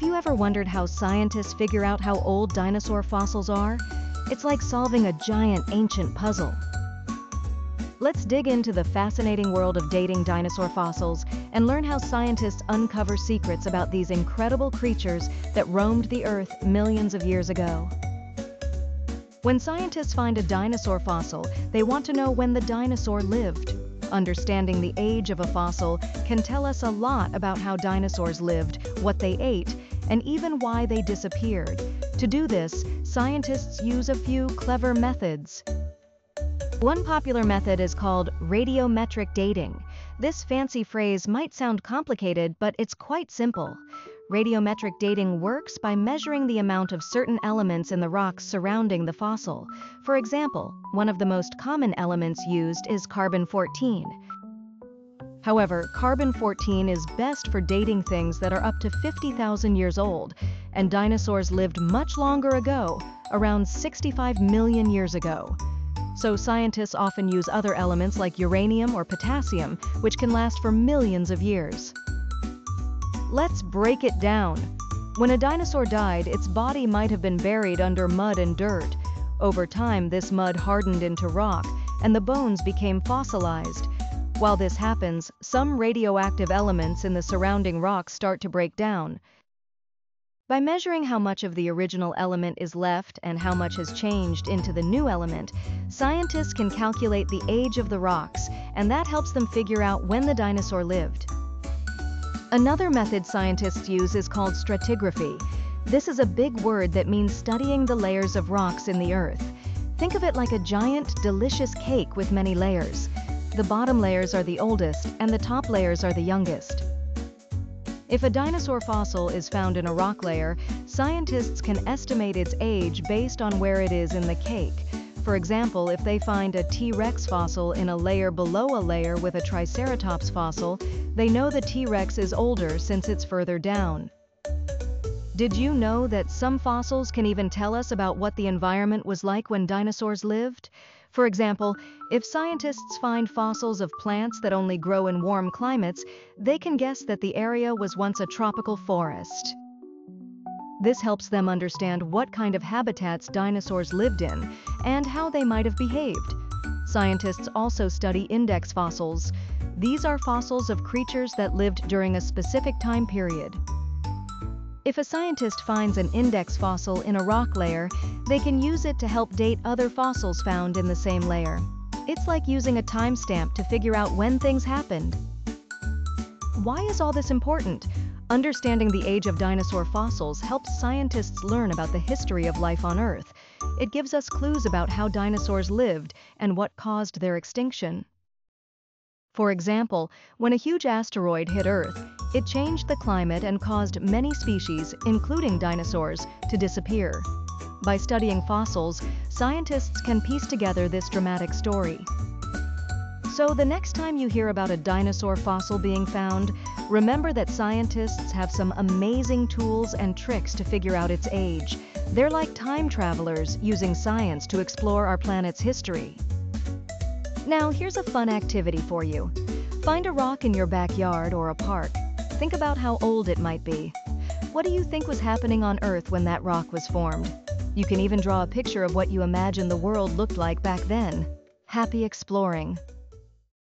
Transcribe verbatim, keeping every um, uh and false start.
Have you ever wondered how scientists figure out how old dinosaur fossils are? It's like solving a giant ancient puzzle. Let's dig into the fascinating world of dating dinosaur fossils and learn how scientists uncover secrets about these incredible creatures that roamed the Earth millions of years ago. When scientists find a dinosaur fossil, they want to know when the dinosaur lived. Understanding the age of a fossil can tell us a lot about how dinosaurs lived, what they ate, and even why they disappeared. To do this, scientists use a few clever methods. One popular method is called radiometric dating. This fancy phrase might sound complicated, but it's quite simple. Radiometric dating works by measuring the amount of certain elements in the rocks surrounding the fossil. For example, one of the most common elements used is carbon fourteen. However, carbon fourteen is best for dating things that are up to fifty thousand years old, and dinosaurs lived much longer ago, around sixty-five million years ago. So scientists often use other elements like uranium or potassium, which can last for millions of years. Let's break it down. When a dinosaur died, its body might have been buried under mud and dirt. Over time, this mud hardened into rock, and the bones became fossilized. While this happens, some radioactive elements in the surrounding rocks start to break down. By measuring how much of the original element is left and how much has changed into the new element, scientists can calculate the age of the rocks, and that helps them figure out when the dinosaur lived. Another method scientists use is called stratigraphy. This is a big word that means studying the layers of rocks in the Earth. Think of it like a giant, delicious cake with many layers. The bottom layers are the oldest, and the top layers are the youngest. If a dinosaur fossil is found in a rock layer, scientists can estimate its age based on where it is in the cake. For example, if they find a T-Rex fossil in a layer below a layer with a Triceratops fossil, they know the T-Rex is older since it's further down. Did you know that some fossils can even tell us about what the environment was like when dinosaurs lived? For example, if scientists find fossils of plants that only grow in warm climates, they can guess that the area was once a tropical forest. This helps them understand what kind of habitats dinosaurs lived in and how they might have behaved. Scientists also study index fossils. These are fossils of creatures that lived during a specific time period. If a scientist finds an index fossil in a rock layer, they can use it to help date other fossils found in the same layer. It's like using a timestamp to figure out when things happened. Why is all this important? Understanding the age of dinosaur fossils helps scientists learn about the history of life on Earth. It gives us clues about how dinosaurs lived and what caused their extinction. For example, when a huge asteroid hit Earth, it changed the climate and caused many species, including dinosaurs, to disappear. By studying fossils, scientists can piece together this dramatic story. So the next time you hear about a dinosaur fossil being found, remember that scientists have some amazing tools and tricks to figure out its age. They're like time travelers using science to explore our planet's history. Now, here's a fun activity for you. Find a rock in your backyard or a park. Think about how old it might be. What do you think was happening on Earth when that rock was formed? You can even draw a picture of what you imagine the world looked like back then. Happy exploring!